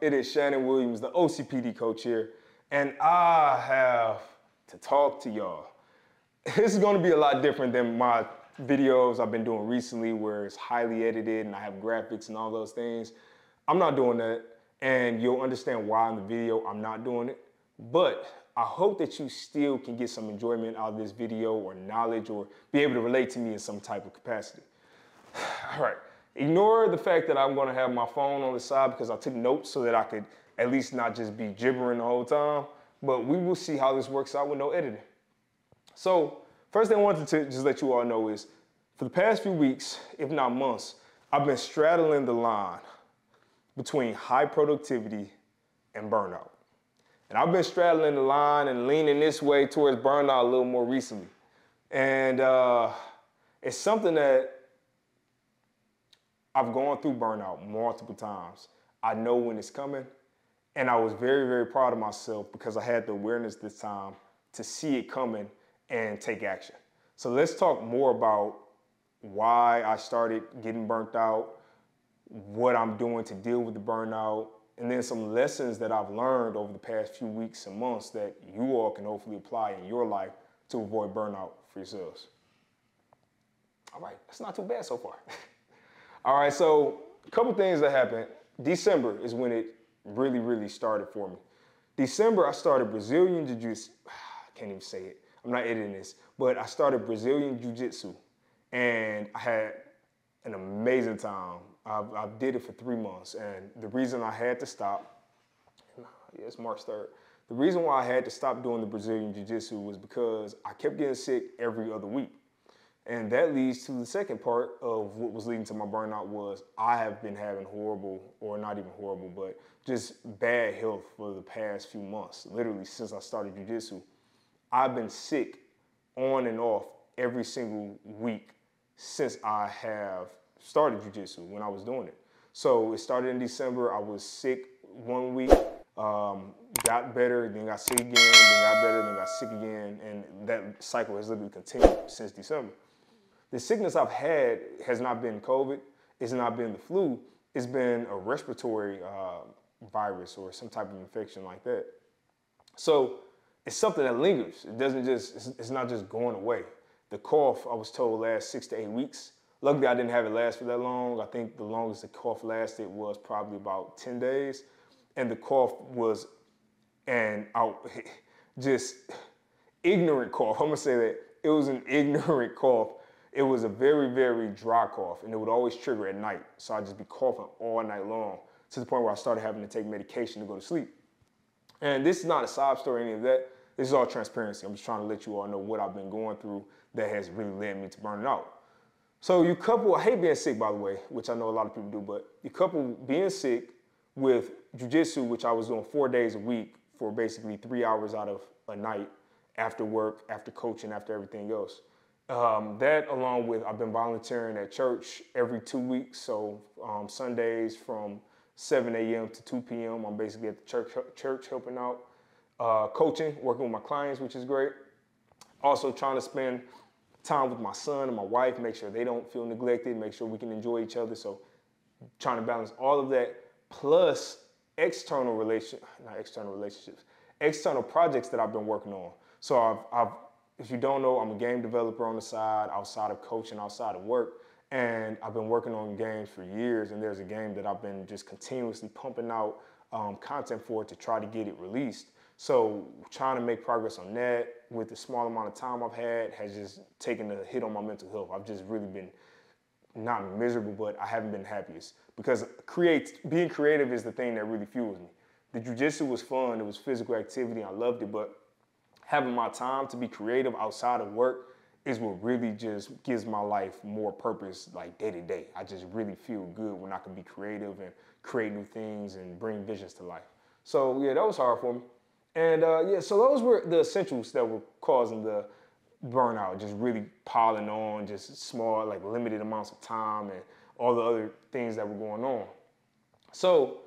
It is Shannon Williams, the OCPD coach here, and I have to talk to y'all. This is gonna be a lot different than my videos I've been doing recently where it's highly edited and I have graphics and all those things. I'm not doing that, and you'll understand why in the video I'm not doing it, but I hope that you still can get some enjoyment out of this video or knowledge or be able to relate to me in some type of capacity. All right. Ignore the fact that I'm gonna have my phone on the side because I took notes so that I could at least not just be gibbering the whole time, but we will see how this works out with no editing. So first thing I wanted to just let you all know is for the past few weeks, if not months, I've been straddling the line between high productivity and burnout. And I've been straddling the line and leaning this way towards burnout a little more recently. And it's something that I've gone through burnout multiple times. I know when it's coming, and I was very, very proud of myself because I had the awareness this time to see it coming and take action. So let's talk more about why I started getting burnt out, what I'm doing to deal with the burnout, and then some lessons that I've learned over the past few weeks and months that you all can hopefully apply in your life to avoid burnout for yourselves. All right, that's not too bad so far. All right, so a couple things that happened. December is when it really, really started for me. December, I started Brazilian Jiu-Jitsu. I can't even say it. I'm not editing this, but I started Brazilian Jiu-Jitsu, and I had an amazing time. I did it for 3 months, and the reason I had to stop, yeah, it's March 3rd. The reason why I had to stop doing the Brazilian Jiu-Jitsu was because I kept getting sick every other week. And that leads to the second part of what was leading to my burnout was I have been having horrible, or not even horrible, but just bad health for the past few months. Literally since I started Jiu-Jitsu, I've been sick on and off every single week since I have started Jiu-Jitsu when I was doing it. So it started in December. I was sick 1 week, got better, then got sick again, then got better, then got sick again. And that cycle has literally continued since December. The sickness I've had has not been COVID, it's not been the flu, it's been a respiratory virus or some type of infection like that. So it's something that lingers. It doesn't just, it's not just going away. The cough, I was told, lasts 6 to 8 weeks. Luckily, I didn't have it last for that long. I think the longest the cough lasted was probably about 10 days. And the cough was just ignorant cough. I'm gonna say that. It was an ignorant cough. It was a very, very dry cough, and it would always trigger at night. So I'd just be coughing all night long to the point where I started having to take medication to go to sleep. And this is not a sob story or any of that. This is all transparency. I'm just trying to let you all know what I've been going through that has really led me to burning out. So you couple, I hate being sick, by the way, which I know a lot of people do, but you couple being sick with jiu-jitsu, which I was doing 4 days a week for basically 3 hours out of a night after work, after coaching, after everything else. That along with I've been volunteering at church every 2 weeks. So Sundays from 7 a.m. to 2 p.m. I'm basically at the church helping out, coaching, working with my clients, which is great. Also trying to spend time with my son and my wife, make sure they don't feel neglected, make sure we can enjoy each other. So trying to balance all of that plus external projects that I've been working on. So I've if you don't know, I'm a game developer on the side, outside of coaching, outside of work, and I've been working on games for years, and there's a game that I've been just continuously pumping out content for to try to get it released. So trying to make progress on that with the small amount of time I've had has just taken a hit on my mental health. I've just really been not miserable, but I haven't been happiest because being creative is the thing that really fuels me. The jiu-jitsu was fun, it was physical activity, I loved it, but having my time to be creative outside of work is what really just gives my life more purpose, like day to day. I just really feel good when I can be creative and create new things and bring visions to life. So yeah, that was hard for me. And yeah, so those were the essentials that were causing the burnout, just really piling on, just small, like limited amounts of time and all the other things that were going on. So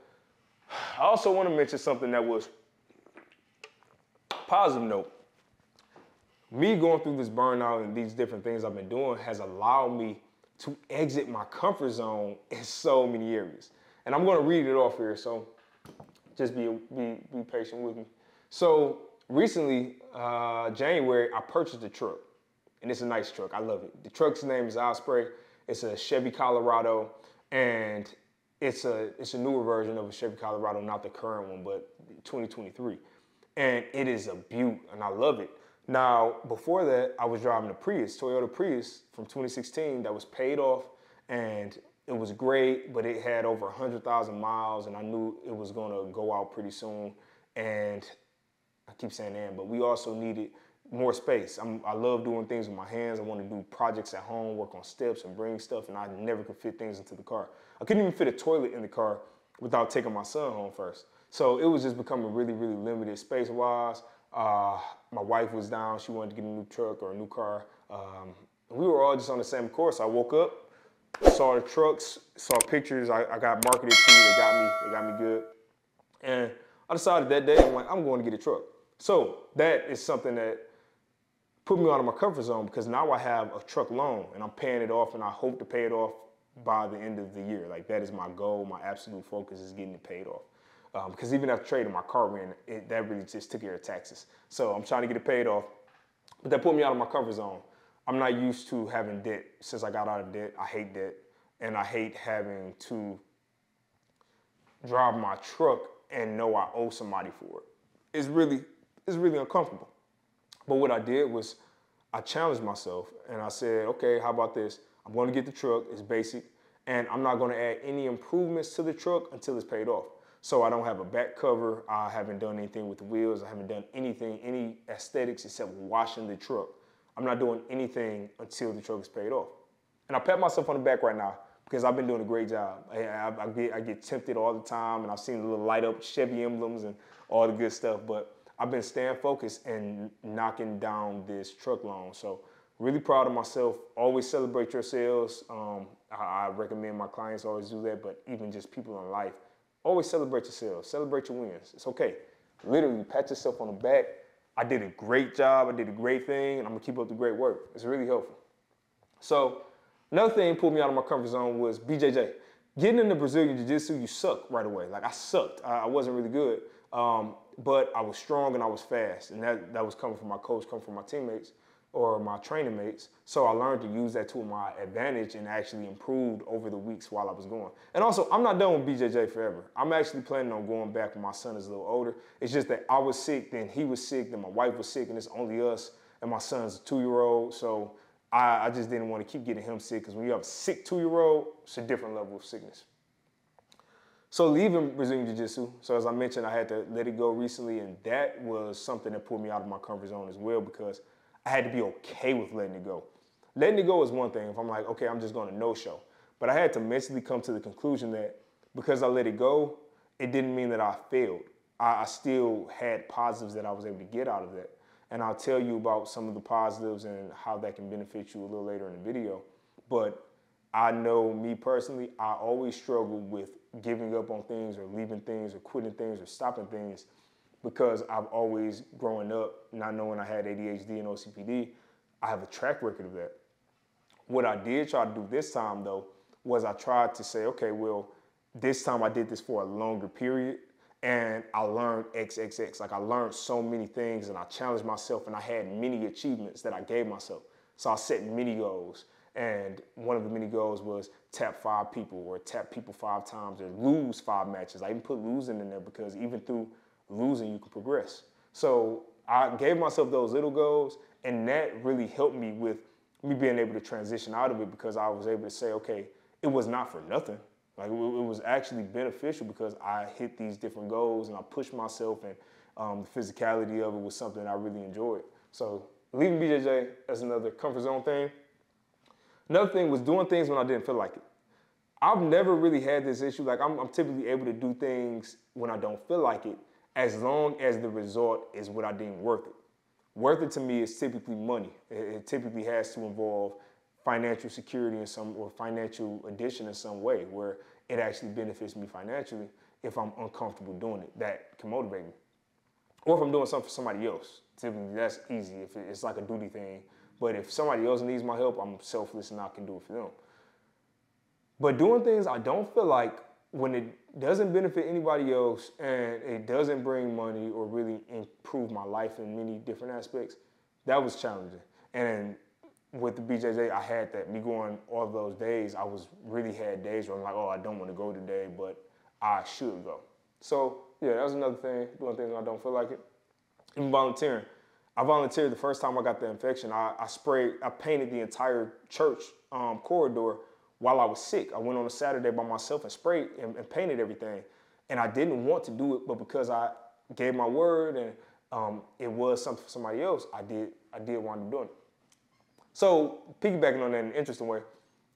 I also want to mention something that was positive note, me going through this burnout and these different things I've been doing has allowed me to exit my comfort zone in so many areas. And I'm going to read it off here. So just be patient with me. So recently, January, I purchased a truck, and it's a nice truck. I love it. The truck's name is Osprey. It's a Chevy Colorado, and it's a newer version of a Chevy Colorado, not the current one, but 2023. And it is a beaut, and I love it. Now, before that, I was driving a Prius, Toyota Prius from 2016 that was paid off, and it was great, but it had over 100,000 miles, and I knew it was gonna go out pretty soon. And I keep saying that, but we also needed more space. I love doing things with my hands. I want to do projects at home, work on steps and bring stuff, and I never could fit things into the car. I couldn't even fit a toilet in the car without taking my son home first. So it was just becoming really, really limited space-wise. My wife was down. She wanted to get a new truck or a new car. We were all just on the same course. I woke up, saw the trucks, saw pictures. I got marketed to. They got me good. And I decided that day, I'm like, I'm going to get a truck. So that is something that put me out of my comfort zone, because now I have a truck loan and I'm paying it off, and I hope to pay it off by the end of the year. Like, that is my goal. My absolute focus is getting it paid off. Because even after trading my car in, that really just took care of taxes. So I'm trying to get it paid off. But that put me out of my comfort zone. I'm not used to having debt since I got out of debt. I hate debt. And I hate having to drive my truck and know I owe somebody for it. It's really uncomfortable. But what I did was I challenged myself, and I said, okay, how about this? I'm going to get the truck. It's basic. And I'm not going to add any improvements to the truck until it's paid off. So I don't have a back cover. I haven't done anything with the wheels. I haven't done anything, any aesthetics except washing the truck. I'm not doing anything until the truck is paid off. And I pat myself on the back right now, because I've been doing a great job. I get tempted all the time, and I've seen the little light up Chevy emblems and all the good stuff, but I've been staying focused and knocking down this truck loan. So really proud of myself. Always celebrate your sales. I recommend my clients always do that, but even just people in life, always celebrate yourself. Celebrate your wins. It's okay. Literally pat yourself on the back. I did a great job. I did a great thing, and I'm gonna keep up the great work. It's really helpful. So another thing pulled me out of my comfort zone was BJJ. Getting into Brazilian Jiu-Jitsu, you suck right away. Like, I sucked. I wasn't really good. But I was strong and I was fast, and that was coming from my coach, coming from my teammates or my training mates. So I learned to use that to my advantage and actually improved over the weeks while I was going. And also, I'm not done with BJJ forever. I'm actually planning on going back when my son is a little older. It's just that I was sick, then he was sick, then my wife was sick, and it's only us, and my son's a 2-year-old. So I just didn't want to keep getting him sick, because when you have a sick 2-year-old, it's a different level of sickness. So leaving Brazilian Jiu-Jitsu, so as I mentioned, I had to let it go recently, and that was something that pulled me out of my comfort zone as well, because I had to be okay with letting it go. Letting it go is one thing if I'm like, okay, I'm just going to no-show. But I had to mentally come to the conclusion that because I let it go, it didn't mean that I failed. I still had positives that I was able to get out of that. And I'll tell you about some of the positives and how that can benefit you a little later in the video. But I know me personally, I always struggle with giving up on things or leaving things or quitting things or stopping things, because I've always, growing up, not knowing I had ADHD and OCPD, I have a track record of that. What I did try to do this time, though, was I tried to say, okay, well, this time I did this for a longer period, and I learned XXX. Like, I learned so many things, and I challenged myself, and I had many achievements that I gave myself. So I set mini goals. And one of the mini goals was tap 5 people, or tap people 5 times, or lose 5 matches. I even put losing in there, because even through losing, you can progress. So I gave myself those little goals, and that really helped me with me being able to transition out of it, because I was able to say, okay, it was not for nothing. Like, it was actually beneficial, because I hit these different goals and I pushed myself, and the physicality of it was something I really enjoyed. So leaving BJJ as another comfort zone thing. Another thing was doing things when I didn't feel like it. I've never really had this issue. Like, I'm typically able to do things when I don't feel like it, as long as the result is what I deem worth it. Worth it to me is typically money. It typically has to involve financial security in some, or financial addition in some way, where it actually benefits me financially if I'm uncomfortable doing it. That can motivate me. Or if I'm doing something for somebody else. Typically, that's easy if it's like a duty thing. But if somebody else needs my help, I'm selfless and I can do it for them. But doing things I don't feel like, when it doesn't benefit anybody else, and it doesn't bring money or really improve my life in many different aspects, that was challenging. And with the BJJ, I had that. Me going all those days, I was really had days where I'm like, oh, I don't want to go today, but I should go. So yeah, that was another thing, doing things when I don't feel like it. And volunteering. I volunteered the first time I got the infection. I painted the entire church corridor while I was sick. I went on a Saturday by myself and sprayed and painted everything. And I didn't want to do it, but because I gave my word and it was something for somebody else, I did wind up doing it. So piggybacking on that in an interesting way,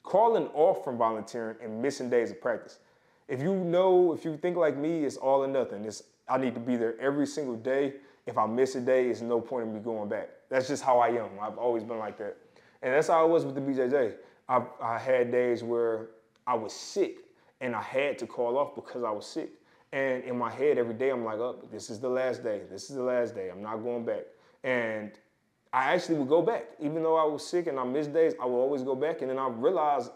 calling off from volunteering and missing days of practice. If you think like me, it's all or nothing. I need to be there every single day. If I miss a day, it's no point in me going back. That's just how I am. I've always been like that. And that's how I was with the BJJ. I had days where I was sick and I had to call off because I was sick. And in my head every day, I'm like, oh, this is the last day. This is the last day. I'm not going back. And I actually would go back. Even though I was sick and I missed days, I would always go back. And then I realized,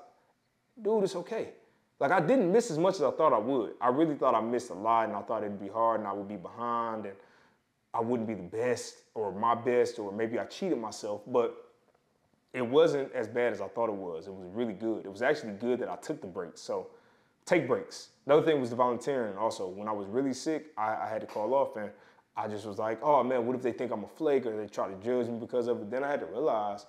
dude, it's okay. Like, I didn't miss as much as I thought I would. I really thought I missed a lot, and I thought it'd be hard and I would be behind and I wouldn't be the best or my best, or maybe I cheated myself, but it wasn't as bad as I thought it was. It was really good. It was actually good that I took the breaks. So take breaks. Another thing was the volunteering also. When I was really sick, I had to call off, and I just was like, oh man, what if they think I'm a flake or they try to judge me because of it? Then I had to realize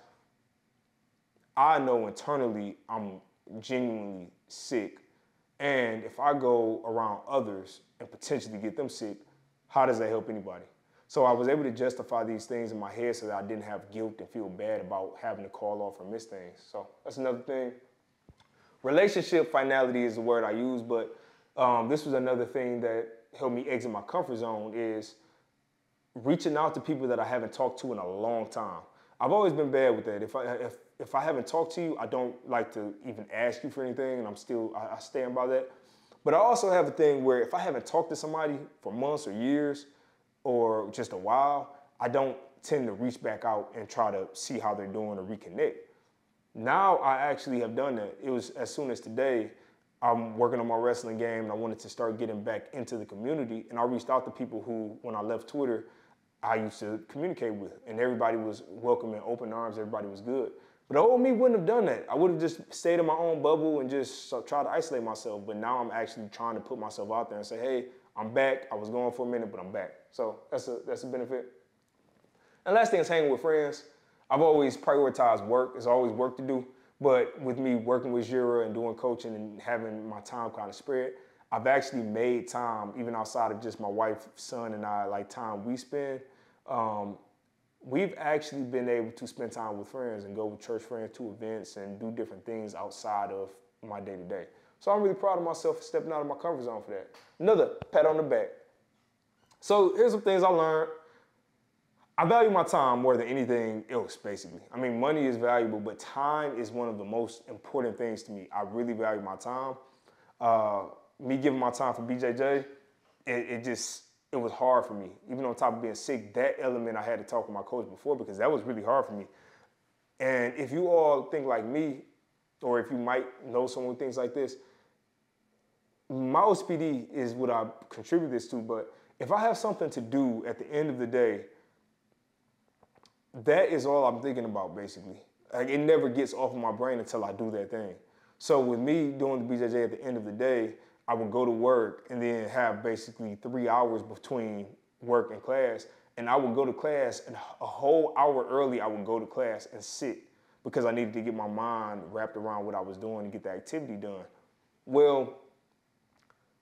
I know internally I'm genuinely sick. And if I go around others and potentially get them sick, how does that help anybody? So I was able to justify these things in my head so that I didn't have guilt and feel bad about having to call off or miss things. So that's another thing. Relationship finality is the word I use, but this was another thing that helped me exit my comfort zone, is reaching out to people that I haven't talked to in a long time. I've always been bad with that. If I haven't talked to you, I don't like to even ask you for anything, and I stand by that. But I also have a thing where if I haven't talked to somebody for months or years or just a while, I don't tend to reach back out and try to see how they're doing or reconnect. Now I actually have done that. It was as soon as today, I'm working on my wrestling game and I wanted to start getting back into the community. And I reached out to people who, when I left Twitter, I used to communicate with. And everybody was welcoming, open arms, everybody was good. But the old me wouldn't have done that. I would have just stayed in my own bubble and just tried to isolate myself. But now I'm actually trying to put myself out there and say, hey, I'm back. I was gone for a minute, but I'm back. So that's a benefit. And last thing is hanging with friends. I've always prioritized work. There's always work to do. But with me working with Jira and doing coaching and having my time kind of spread, I've actually made time, even outside of just my wife, son, and I, like time we spend. We've actually been able to spend time with friends and go with church friends to events and do different things outside of my day-to-day. So I'm really proud of myself for stepping out of my comfort zone for that. Another pat on the back. So here's some things I learned. I value my time more than anything else, basically. I mean, money is valuable, but time is one of the most important things to me. I really value my time. Me giving my time for BJJ, it was hard for me. Even on top of being sick, that element I had to talk with my coach before, because that was really hard for me. And if you all think like me, or if you might know someone who thinks like this, my OCPD is what I contribute this to, but if I have something to do at the end of the day, that is all I'm thinking about, basically. Like, it never gets off of my brain until I do that thing. So with me doing the BJJ at the end of the day, I would go to work and then have basically 3 hours between work and class. And I would go to class, and a whole hour early, I would go to class and sit because I needed to get my mind wrapped around what I was doing and get the activity done. Well,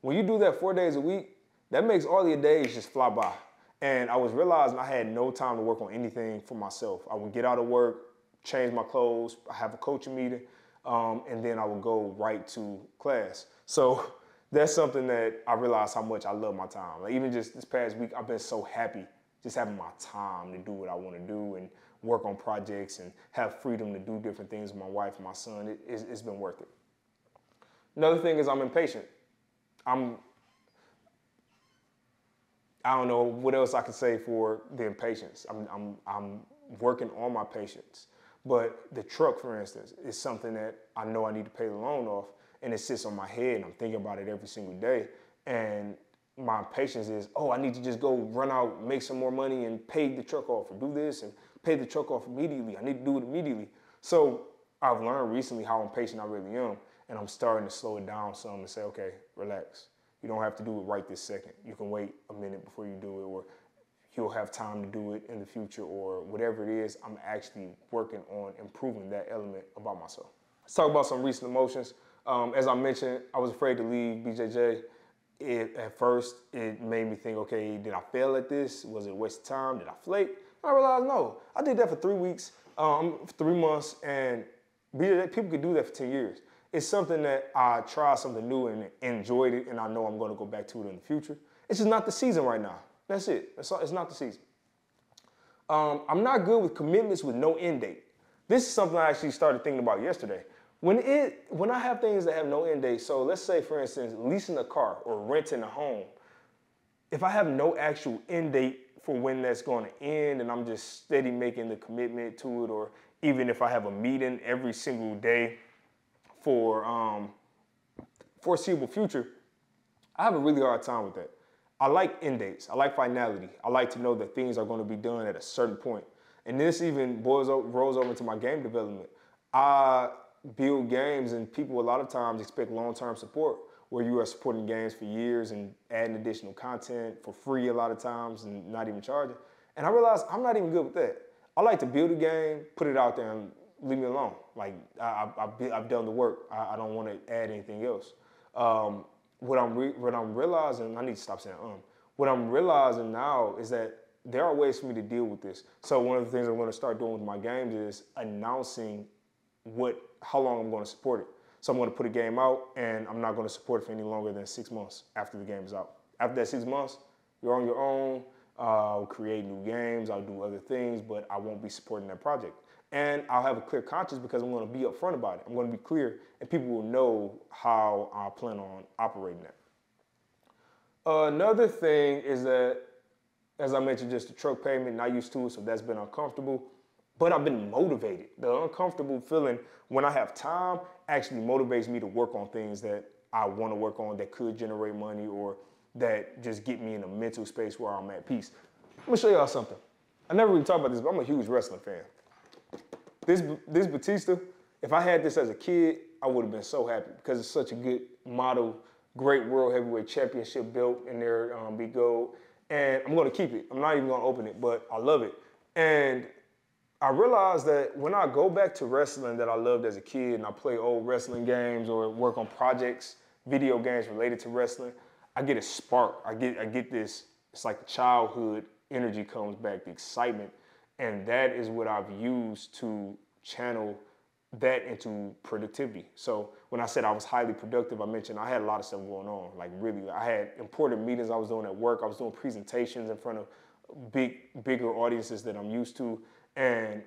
when you do that 4 days a week, that makes all your days just fly by. And I was realizing I had no time to work on anything for myself. I would get out of work, change my clothes, I have a coaching meeting, and then I would go right to class. So that's something that I realized how much I love my time. Like, even just this past week, I've been so happy just having my time to do what I want to do and work on projects and have freedom to do different things with my wife and my son. It's been worth it. Another thing is I'm impatient. I don't know what else I can say for the impatience. I'm working on my patience. But the truck, for instance, is something that I know I need to pay the loan off. and it sits on my head and I'm thinking about it every single day. And my patience is, oh, I need to just go run out, make some more money and pay the truck off, or do this and pay the truck off immediately. I need to do it immediately. So I've learned recently how impatient I really am, and I'm starting to slow it down some and say, okay, relax. You don't have to do it right this second. You can wait a minute before you do it, or you'll have time to do it in the future, or whatever it is. I'm actually working on improving that element about myself. Let's talk about some recent emotions. As I mentioned, I was afraid to leave BJJ. At first, it made me think, okay, did I fail at this? Was it a waste of time? Did I flake? I realized, no, I did that for 3 weeks, 3 months, and people could do that for 10 years. It's something that I tried something new and enjoyed it, and I know I'm going to go back to it in the future. It's just not the season right now. That's it. It's not the season. I'm not good with commitments with no end date. This is something I actually started thinking about yesterday. When I have things that have no end date, so let's say, for instance, leasing a car or renting a home, if I have no actual end date for when that's going to end and I'm just steady making the commitment to it, or even if I have a meeting every single day for foreseeable future, I have a really hard time with that. I like end dates. I like finality. I like to know that things are going to be done at a certain point. And this even rolls over into my game development. I build games, and people a lot of times expect long-term support, where you are supporting games for years and adding additional content for free a lot of times and not even charging. And I realized I'm not even good with that. I like to build a game, put it out there, and leave me alone. Like, I've done the work. I don't want to add anything else. What I'm realizing, I need to stop saying what I'm realizing now is that there are ways for me to deal with this. So one of the things I'm going to start doing with my games is announcing how long I'm going to support it. So I'm going to put a game out, and I'm not going to support it for any longer than 6 months after the game is out. After that 6 months, you're on your own. I'll create new games. I'll do other things, but I won't be supporting that project. And I'll have a clear conscience because I'm going to be upfront about it. I'm going to be clear, and people will know how I plan on operating that. Another thing is that, as I mentioned, just the truck payment, not used to it, so that's been uncomfortable. But I've been motivated. The uncomfortable feeling when I have time actually motivates me to work on things that I want to work on that could generate money or that just get me in a mental space where I'm at peace. Let me show y'all something. I never really talk about this, but I'm a huge wrestling fan. This Batista, if I had this as a kid, I would have been so happy because it's such a good model, great world heavyweight championship belt in there, be gold. And I'm going to keep it. I'm not even going to open it, but I love it. And I realized that when I go back to wrestling that I loved as a kid and I play old wrestling games or work on projects, video games related to wrestling, I get a spark. I get this, it's like childhood energy comes back, the excitement. And that is what I've used to channel that into productivity. So when I said I was highly productive, I mentioned I had a lot of stuff going on. Like really, I had important meetings I was doing at work. I was doing presentations in front of bigger audiences than I'm used to. And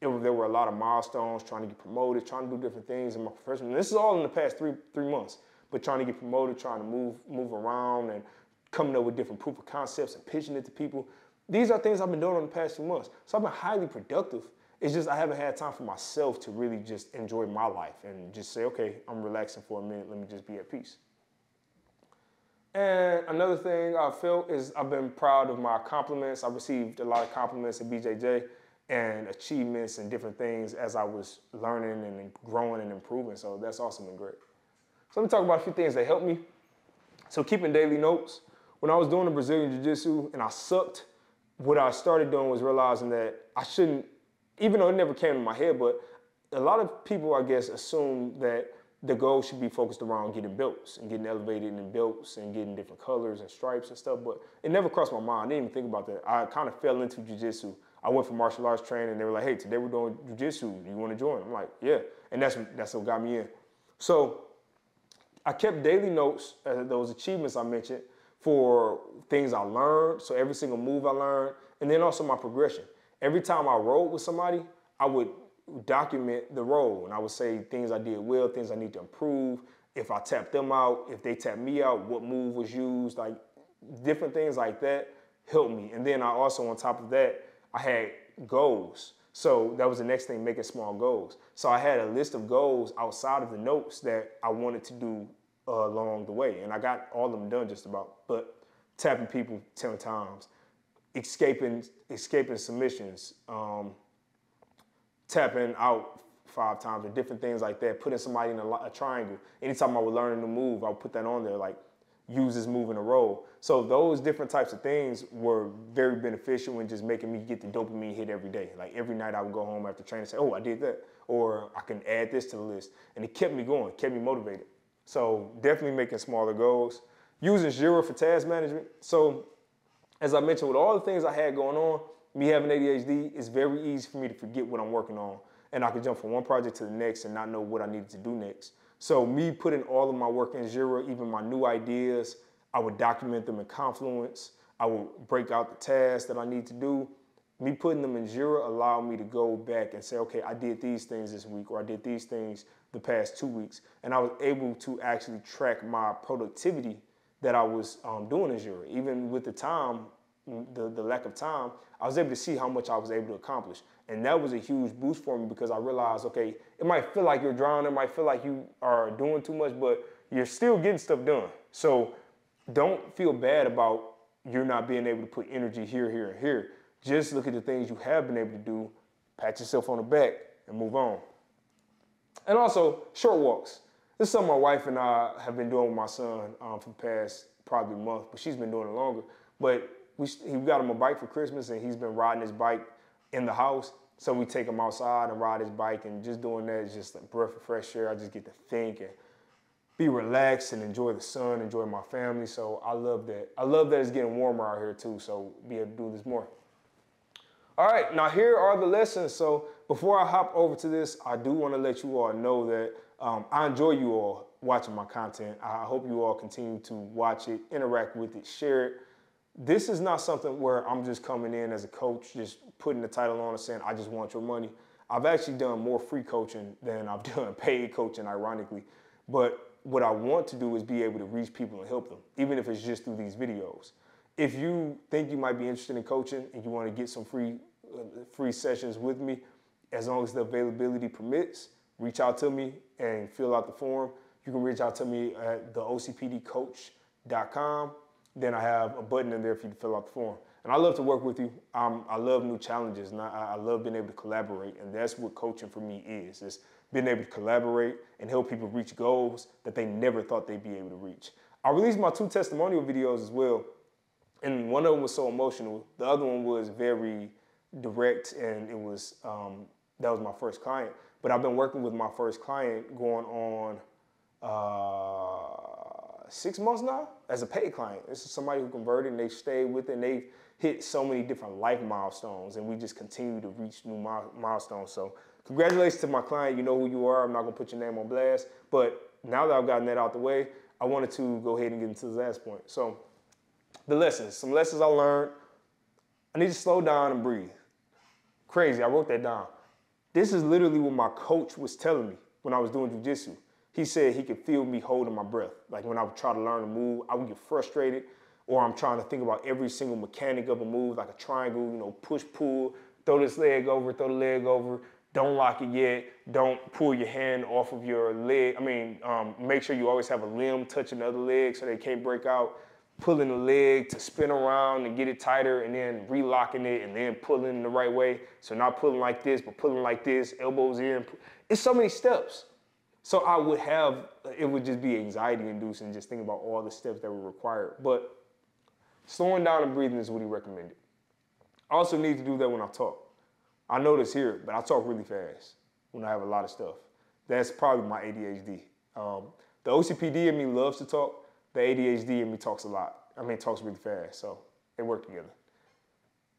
there were a lot of milestones, trying to get promoted, trying to do different things in my profession. And this is all in the past three months, but trying to get promoted, trying to move around and coming up with different proof of concepts and pitching it to people. These are things I've been doing in the past 2 months. So I've been highly productive. It's just I haven't had time for myself to really just enjoy my life and just say, okay, I'm relaxing for a minute. Let me just be at peace. And another thing I felt is I've been proud of my compliments. I received a lot of compliments at BJJ and achievements and different things as I was learning and growing and improving. So that's also been great. So let me talk about a few things that helped me. So keeping daily notes. When I was doing the Brazilian Jiu-Jitsu and I sucked, what I started doing was realizing that I shouldn't, even though it never came to my head, but a lot of people, I guess, assume that the goal should be focused around getting belts and getting elevated in belts and getting different colors and stripes and stuff, but it never crossed my mind. I didn't even think about that. I kind of fell into jiu-jitsu. I went for martial arts training, and they were like, hey, today we're doing jiu-jitsu. Do you want to join? I'm like, yeah. And that's what got me in. So I kept daily notes, those achievements I mentioned, for things I learned, so every single move I learned, and then also my progression. Every time I rolled with somebody, I would document the roll, and I would say things I did well, things I need to improve, if I tapped them out, if they tapped me out, what move was used, like different things like that helped me. And then I also, on top of that, I had goals. So that was the next thing, making small goals. So I had a list of goals outside of the notes that I wanted to do along the way. And I got all of them done just about, but tapping people 10 times, escaping submissions, tapping out 5 times and different things like that, putting somebody in a triangle. Anytime I was learning a move, I would put that on there, like use this move in a row. So those different types of things were very beneficial in just making me get the dopamine hit every day. Like every night I would go home after training and say, oh, I did that, or I can add this to the list. And it kept me going, kept me motivated. So definitely making smaller goals. Using Jira for task management. So as I mentioned, with all the things I had going on, me having ADHD, it's very easy for me to forget what I'm working on. And I could jump from one project to the next and not know what I needed to do next. So me putting all of my work in Jira, even my new ideas, I would document them in Confluence. I would break out the tasks that I need to do. Me putting them in Jira allowed me to go back and say, okay, I did these things this week, or I did these things the past 2 weeks. And I was able to actually track my productivity that I was doing in Jira. Even with the time, the lack of time, I was able to see how much I was able to accomplish. And that was a huge boost for me because I realized, okay, it might feel like you're drowning, it might feel like you are doing too much, but you're still getting stuff done. So don't feel bad about you're not being able to put energy here, here, and here. Just look at the things you have been able to do, pat yourself on the back, and move on. And also, short walks. This is something my wife and I have been doing with my son for the past probably month, but she's been doing it longer. But we got him a bike for Christmas, and he's been riding his bike in the house. So we take him outside and ride his bike, and just doing that is just a breath of fresh air. I just get to think and be relaxed and enjoy the sun, enjoy my family. So I love that. I love that it's getting warmer out here too, so be able to do this more. All right, now here are the lessons. So before I hop over to this, I do want to let you all know that I enjoy you all watching my content. I hope you all continue to watch it, interact with it, share it. This is not something where I'm just coming in as a coach, just putting the title on and saying, I just want your money. I've actually done more free coaching than I've done paid coaching, ironically. But what I want to do is be able to reach people and help them, even if it's just through these videos. If you think you might be interested in coaching and you want to get some free sessions with me, as long as the availability permits, reach out to me and fill out the form. You can reach out to me at theocpdcoach.com. Then I have a button in there for you to fill out the form. And I love to work with you. I love new challenges, and I love being able to collaborate. And that's what coaching for me is. It's being able to collaborate and help people reach goals that they never thought they'd be able to reach. I released my 2 testimonial videos as well. And one of them was so emotional. The other one was very direct, and it was, that was my first client. But I've been working with my first client going on 6 months now as a paid client. This is somebody who converted, and they've stayed with it, and they've hit so many different life milestones, and we just continue to reach new milestones. So congratulations to my client. You know who you are. I'm not going to put your name on blast. But now that I've gotten that out the way, I wanted to go ahead and get into the last point. So the lessons, some lessons I learned. I need to slow down and breathe. Crazy, I wrote that down. This is literally what my coach was telling me when I was doing jiu-jitsu. He said he could feel me holding my breath. Like when I would try to learn a move, I would get frustrated, or I'm trying to think about every single mechanic of a move, like a triangle, you know, push, pull, throw this leg over, throw the leg over, don't lock it yet, don't pull your hand off of your leg. I mean, make sure you always have a limb touching the other leg so they can't break out. Pulling the leg to spin around and get it tighter, and then relocking it, and then pulling the right way. So not pulling like this, but pulling like this, elbows in. It's so many steps. So I would have, it would just be anxiety inducing just thinking about all the steps that were required. But slowing down and breathing is what he recommended. I also need to do that when I talk. I notice here, but I talk really fast when I have a lot of stuff. That's probably my ADHD. The OCPD in me loves to talk. The ADHD in me talks a lot. I mean, it talks really fast, so they work together.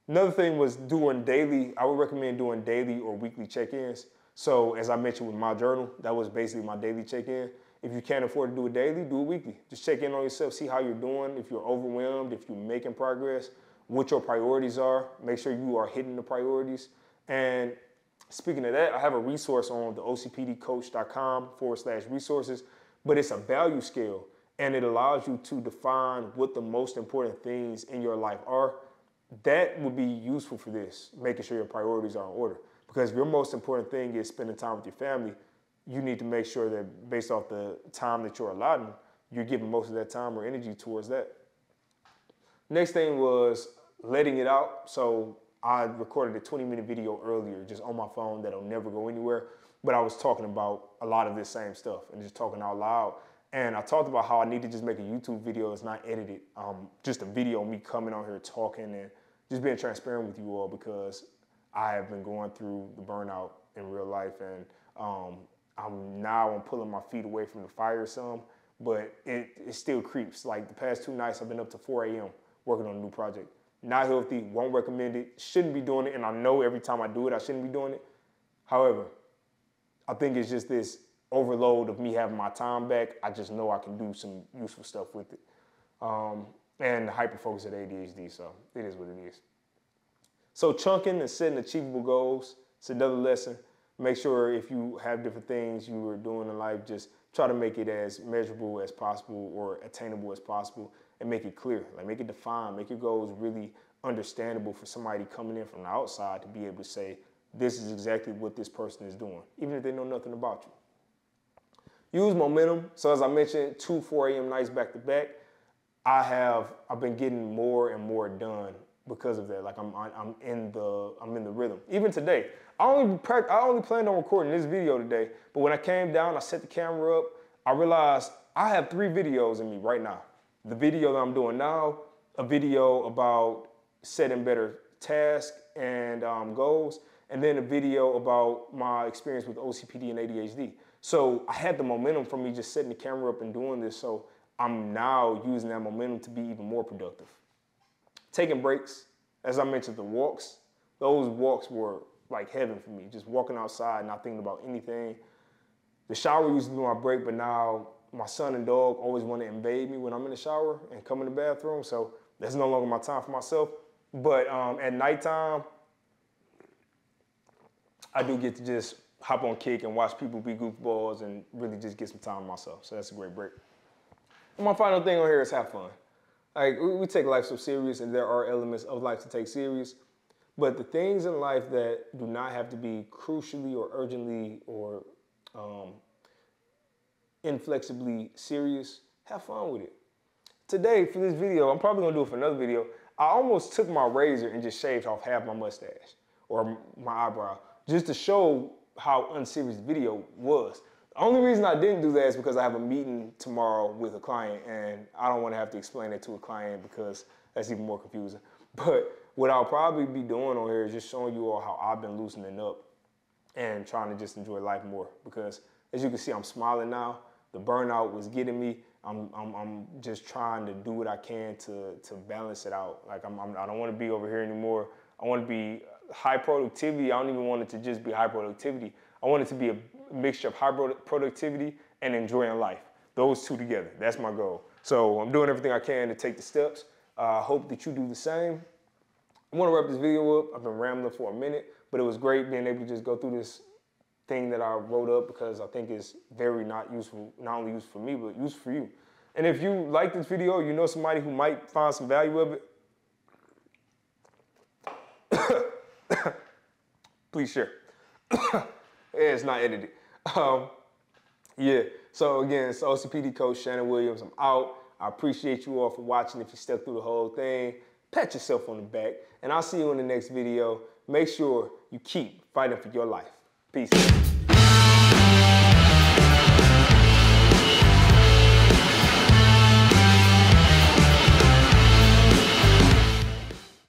Another thing was doing daily, I would recommend doing daily or weekly check-ins. So as I mentioned with my journal, that was basically my daily check-in. If you can't afford to do it daily, do it weekly. Just check in on yourself, see how you're doing, if you're overwhelmed, if you're making progress, what your priorities are, make sure you are hitting the priorities. And speaking of that, I have a resource on the theocpdcoach.com/resources, but it's a value scale. And it allows you to define what the most important things in your life are. That would be useful for this, making sure your priorities are in order. Because your most important thing is spending time with your family. You need to make sure that based off the time that you're allotting, you're giving most of that time or energy towards that. Next thing was letting it out. So I recorded a 20-minute video earlier just on my phone that'll never go anywhere. But I was talking about a lot of this same stuff and just talking out loud. And I talked about how I need to just make a YouTube video that's not edited. Just a video of me coming on here talking and just being transparent with you all, because I have been going through the burnout in real life, and I'm pulling my feet away from the fire some, but it still creeps. Like the past two nights, I've been up to 4 a.m. working on a new project. Not healthy, won't recommend it, shouldn't be doing it, and I know every time I do it, I shouldn't be doing it. However, I think it's just this overload of me having my time back. I just know I can do some useful stuff with it. And hyper-focus at ADHD, so it is what it is. So chunking and setting achievable goals, it's another lesson. Make sure if you have different things you are doing in life, just try to make it as measurable as possible or attainable as possible, and make it clear, like make it defined, make your goals really understandable for somebody coming in from the outside to be able to say, this is exactly what this person is doing, even if they know nothing about you. Use momentum. So as I mentioned, 2 4 a.m. nights back to back, I've been getting more and more done because of that. Like I'm in the rhythm. Even today, I only planned on recording this video today, but when I came down, I set the camera up, I realized I have 3 videos in me right now. The video that I'm doing now, a video about setting better tasks and goals, and then a video about my experience with OCPD and ADHD. So I had the momentum from me just setting the camera up and doing this, so I'm now using that momentum to be even more productive. Taking breaks, as I mentioned, the walks, those walks were like heaven for me, just walking outside, not thinking about anything. The shower used to be my break, but now my son and dog always want to invade me when I'm in the shower and come in the bathroom, so that's no longer my time for myself. But at nighttime, I do get to just hop on Kick and watch people be goofballs and really just get some time to myself, so that's a great break. And my final thing on here is have fun. Like, we take life so serious, and there are elements of life to take serious, but the things in life that do not have to be crucially or urgently or inflexibly serious, have fun with it. Today, for this video, I'm probably gonna do it for another video, I almost took my razor and just shaved off half my mustache or my eyebrow just to show how unserious the video was. The only reason I didn't do that is because I have a meeting tomorrow with a client, and I don't want to have to explain it to a client because that's even more confusing. But what I'll probably be doing on here is just showing you all how I've been loosening up and trying to just enjoy life more, because as you can see, I'm smiling now. The burnout was getting me. I'm just trying to do what I can to balance it out. Like I don't want to be over here anymore. I want to be high productivity. I don't even want it to just be high productivity. I want it to be a mixture of high productivity and enjoying life. Those two together, that's my goal. So I'm doing everything I can to take the steps. I hope that you do the same. I want to wrap this video up. I've been rambling for a minute, but it was great being able to just go through this thing that I wrote up, because I think it's very not only useful for me, but useful for you. And if you like this video, you know somebody who might find some value of it, please share. Yeah, it's not edited. Yeah, so again, it's OCPD Coach Shannon Williams. I'm out. I appreciate you all for watching. If you stuck through the whole thing, pat yourself on the back, and I'll see you in the next video. Make sure you keep fighting for your life. Peace.